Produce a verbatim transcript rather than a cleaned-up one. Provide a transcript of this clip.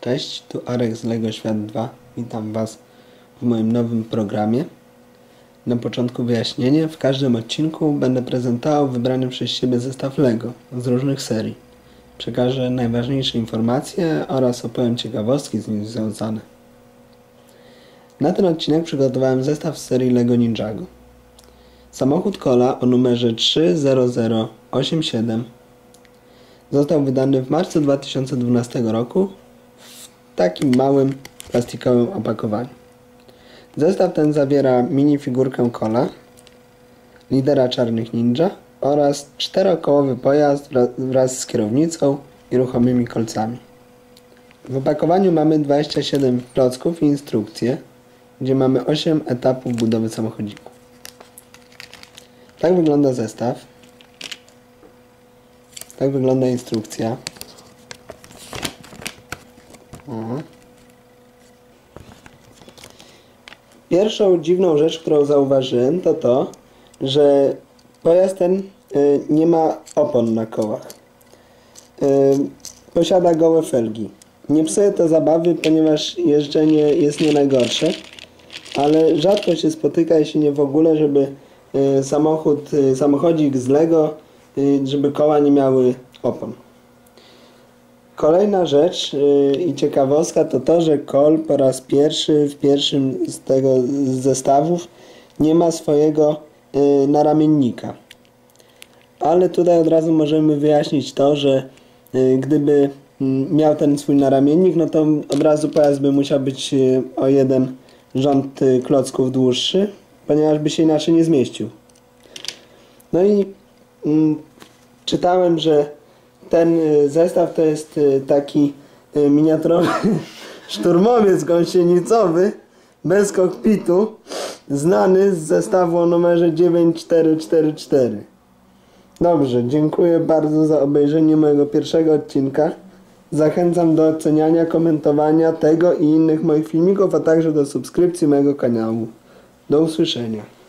Cześć, tu Arek z LEGO Świat dwa. Witam Was w moim nowym programie. Na początku wyjaśnienie. W każdym odcinku będę prezentował wybrany przez siebie zestaw LEGO z różnych serii. Przekażę najważniejsze informacje oraz opowiem ciekawostki z nim związane. Na ten odcinek przygotowałem zestaw z serii LEGO Ninjago. Samochód Cole'a o numerze trzy zero zero osiem siedem został wydany w marcu dwa tysiące dwunastego roku w takim małym plastikowym opakowaniu. Zestaw ten zawiera minifigurkę Cole'a, lidera Czarnych Ninja oraz czterokołowy pojazd wraz z kierownicą i ruchomymi kolcami. W opakowaniu mamy dwadzieścia siedem klocków i instrukcje, gdzie mamy osiem etapów budowy samochodziku. Tak wygląda zestaw. Tak wygląda instrukcja. Aha. Pierwszą dziwną rzecz, którą zauważyłem, to to, że pojazd ten y, nie ma opon na kołach. Y, posiada gołe felgi. Nie psuje to zabawy, ponieważ jeżdżenie jest nie najgorsze, ale rzadko się spotyka, jeśli nie w ogóle, żeby y, samochód, y, samochodzik z LEGO, y, żeby koła nie miały opon. Kolejna rzecz y, i ciekawostka to to, że Cole po raz pierwszy w pierwszym z tego z zestawów nie ma swojego Yy, naramiennika. Ale tutaj od razu możemy wyjaśnić to, że yy, gdyby yy, miał ten swój naramiennik, no to od razu pojazd by musiał być yy, o jeden rząd yy, klocków dłuższy, ponieważ by się inaczej nie zmieścił. No i yy, czytałem, że ten yy, zestaw to jest yy, taki yy, miniaturowy szturmowiec gąsienicowy bez kokpitu, znany z zestawu o numerze dziewięć cztery cztery cztery. Dobrze, dziękuję bardzo za obejrzenie mojego pierwszego odcinka. Zachęcam do oceniania, komentowania tego i innych moich filmików, a także do subskrypcji mojego kanału. Do usłyszenia.